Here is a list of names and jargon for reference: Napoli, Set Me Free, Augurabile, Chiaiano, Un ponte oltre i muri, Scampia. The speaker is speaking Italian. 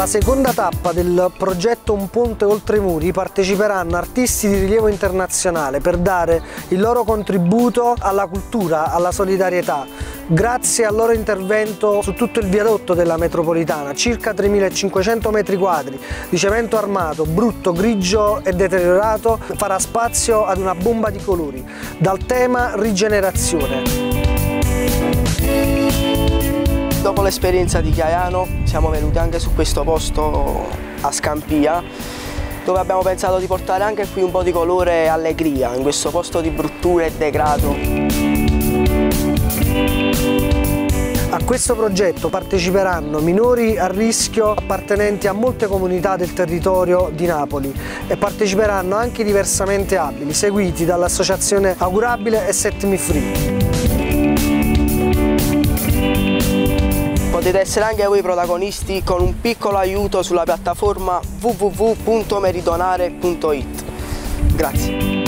Alla seconda tappa del progetto Un ponte oltre i muri parteciperanno artisti di rilievo internazionale per dare il loro contributo alla cultura, alla solidarietà. Grazie al loro intervento su tutto il viadotto della metropolitana, circa 3.500 metri quadri di cemento armato, brutto, grigio e deteriorato, farà spazio ad una bomba di colori dal tema rigenerazione. Dopo l'esperienza di Chiaiano siamo venuti anche su questo posto a Scampia, dove abbiamo pensato di portare anche qui un po' di colore e allegria in questo posto di bruttura e degrado. A questo progetto parteciperanno minori a rischio appartenenti a molte comunità del territorio di Napoli e parteciperanno anche diversamente abili, seguiti dall'associazione Augurabile e Set Me Free. Potete essere anche voi protagonisti con un piccolo aiuto sulla piattaforma www.meritonare.it. Grazie.